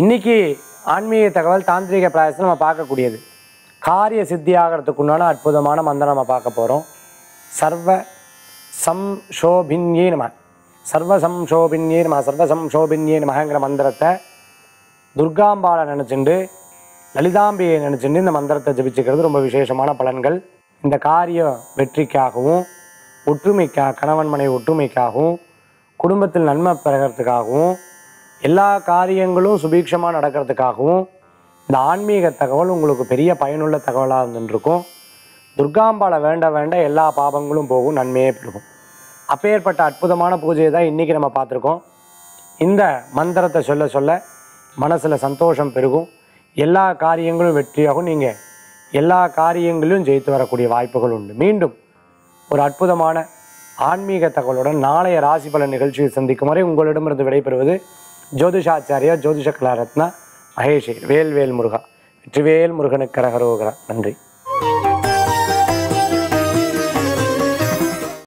इनकी आंमी तकवल तांत्रिक प्रायस नाम पार्ककूड कार्य सिद्धियान अभुत मंत्र नाम पार्कपो सर्व संशोभिन्ये नमः सर्व संशोभिन्ये नमः सर्व संशोभिन्ये नमः मंत्रते दुर्गाम्बाल नेनचिंडु ललिताम्बिये नेनचिंडु इंद मंत्रते जपिच्चिक्किरदु रोम्ब विशेषमान पलन्गल इंद कार्य वेट्रिक्कागवुम ओट्रुमैक्काग कणवन मनैवि ओट्रुमैक्कागवुम कुडुम्बत्तिल नन्मै पेरुगिरदुक्कागवुम एल्ला कारियंगलुम सुभीक्षमा नडक्किरदुक्कागवुम इंद आन्मीग तकवल उंगलुक्कु पेरिय पयनुल्ल तकवला इरुक्कुम दुर्गाम्बाल वेंड वेंड एल्ला पापंगलुम पोगुम नन्मैये पेरुगुम அப்பேற்பட்ட அற்புதமான பூஜையை தான் இன்னைக்கு நம்ம பார்த்திருக்கோம். இந்த மந்திரத்தை சொல்ல சொல்ல மனசுல சந்தோஷம் பெருகும். எல்லா காரியங்களும் வெற்றியாகும். நீங்க எல்லா காரியங்களையும் ஜெயித்து வரக்கூடிய வாய்ப்புகள் உண்டு. மீண்டும் ஒரு அற்புதமான ஆன்மீக தகவலுடன் நாளைய ராசி பலன் நிகழ்ச்சியை சந்திக்கும் வரை உங்களிடமிருந்து விடைபெறுவது ஜோதிஷாச்சாரியா ஜோதிஷ கலாரத்னா மகேஷ் வேல்வேல் முருகா. வெற்றிவேல் முருகனுக்கு கரகரோகரா. நன்றி.